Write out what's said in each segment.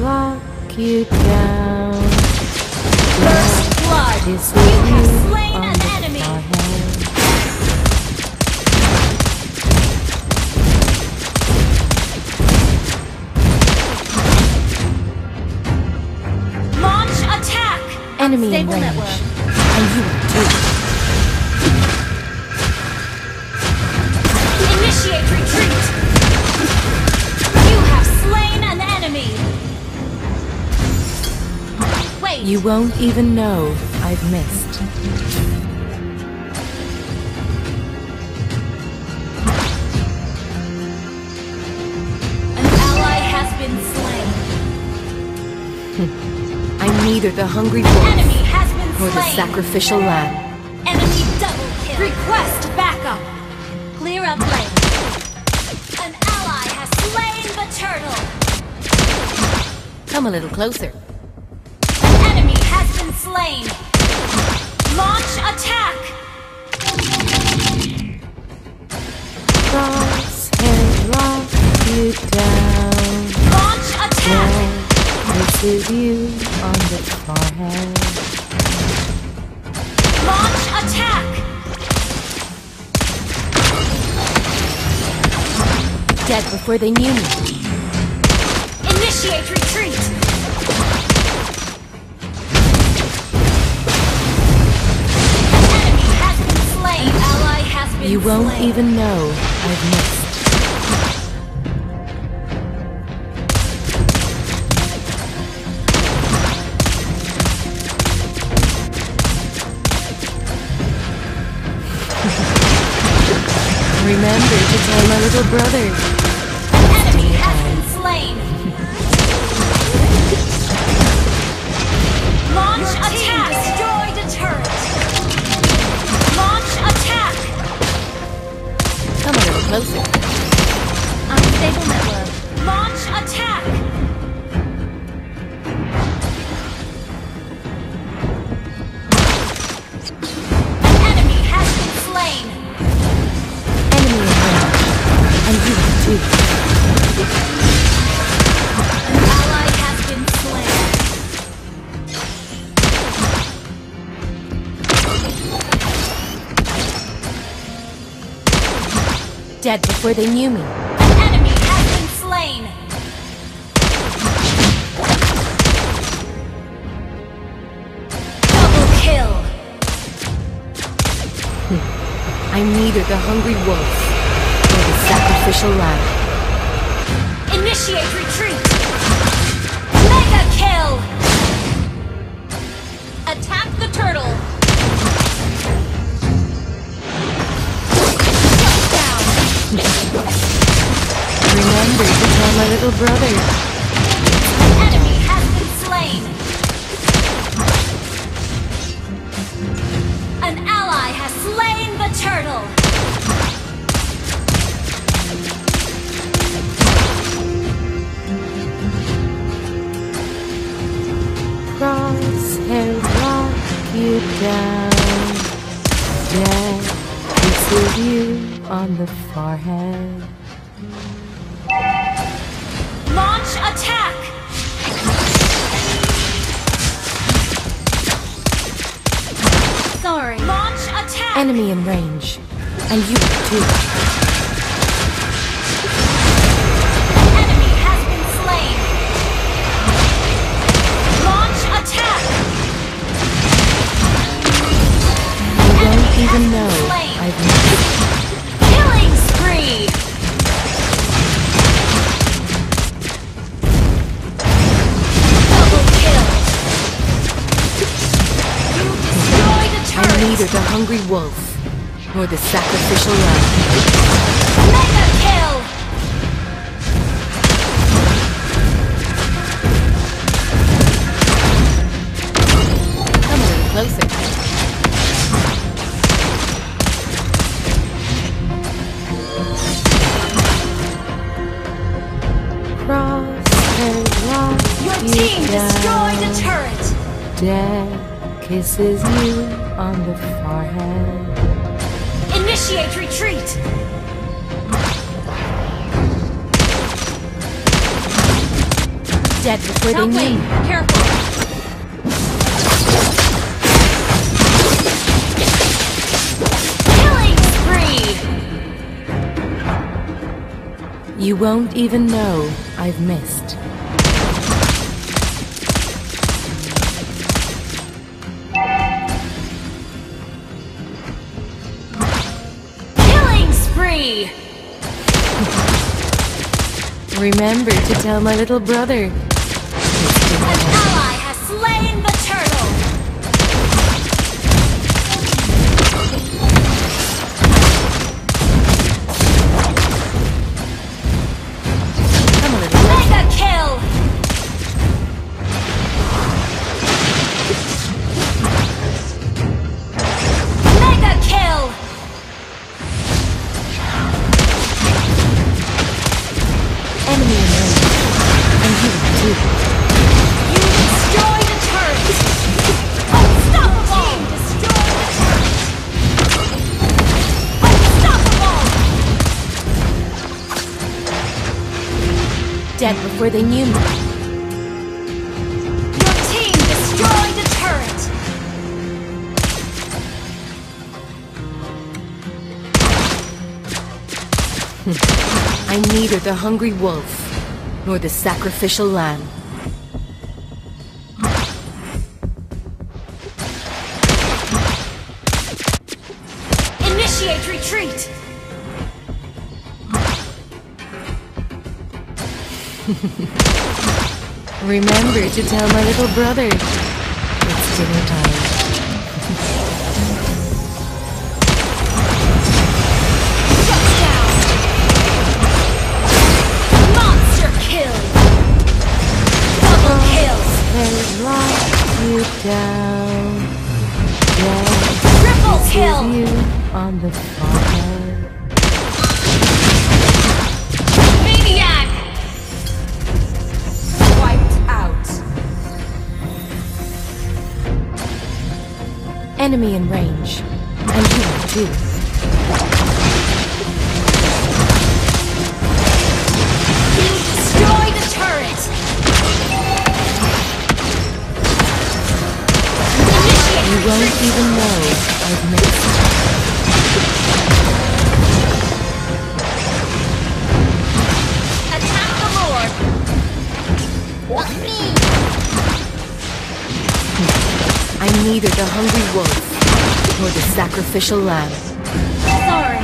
Lock you down. First blood, you have slain an enemy. Launch attack. Enemy stable network, and you do. Initiate retreat. You have slain an enemy. You won't even know I've missed. An ally has been slain. I'm neither the hungry wolf nor the sacrificial lamb. Enemy double kill. Request backup. Clear up lane. An ally has slain the turtle. Come a little closer. Slain. Launch attack. Cross and lock you down. Launch attack. Misses you on the forehead. Launch attack. Dead before they knew me. Initiate retreat. You won't even know I've missed. Remember to tell my little brother. An enemy has been slain. Launch attack. Destroy the turret. Launch attack. Come a little closer. Unstable network. Launch attack! An enemy has been slain! Enemy attack. And you too. An ally has been slain. Dead before they knew me. An enemy has been slain. Double kill. I'm neither the hungry wolf nor the sacrificial lamb. Initiate retreat. Mega kill. Attack the turtle. Remember to tell my little brother. An enemy has been slain. An ally has slain the turtle. Cross and lock you down. Death is you on the forehead. Launch attack! Sorry. Launch attack! Enemy in range. And you too. An enemy has been slain. Launch attack! You don't even know I've missed. Killing spree! neither the hungry wolf nor the sacrificial lamb. Mega kill! Come a little closer. Cross and lock. Your team destroyed a turret! Dead. Kisses you on the forehead. Initiate retreat! Dead before they knew. Careful! Killing spree! You won't even know I've missed. Remember to tell my little brother. An ally has slain the turtle. Come on, mega kill. Mega kill. You destroy the turret! Unstoppable! Team destroy the turret! Unstoppable! Dead before they knew me. Your team destroyed the turret! I neither the hungry wolf nor the sacrificial lamb. Initiate retreat! Remember to tell my little brother. It's dinner time. Down, down. Triple kill! You on the fire. Maniac! Wiped out. Enemy in range. And you too. You destroy the turret! You won't even know I've missed. Attack the Lord! What me? I'm neither the hungry wolf nor the sacrificial lamb. Sorry.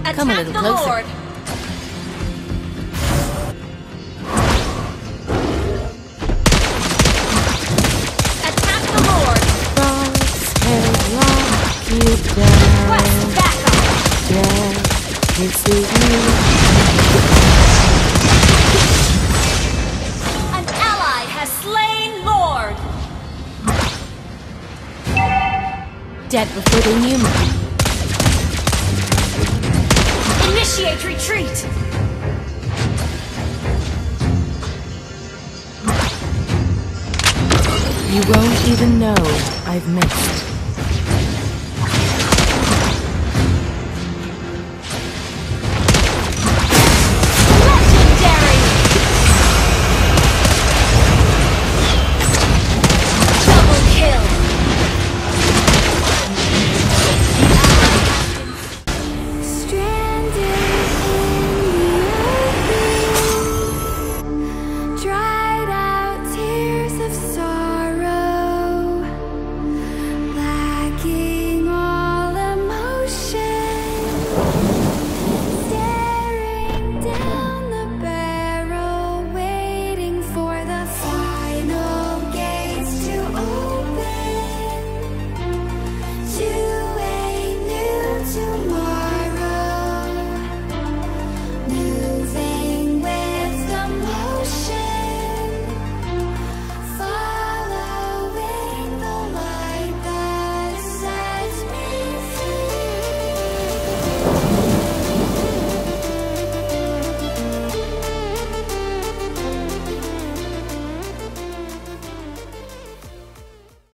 Attack Come a little the closer. Lord. This is me. An ally has slain Lord. Dead before they knew me. Initiate retreat. You won't even know I've missed.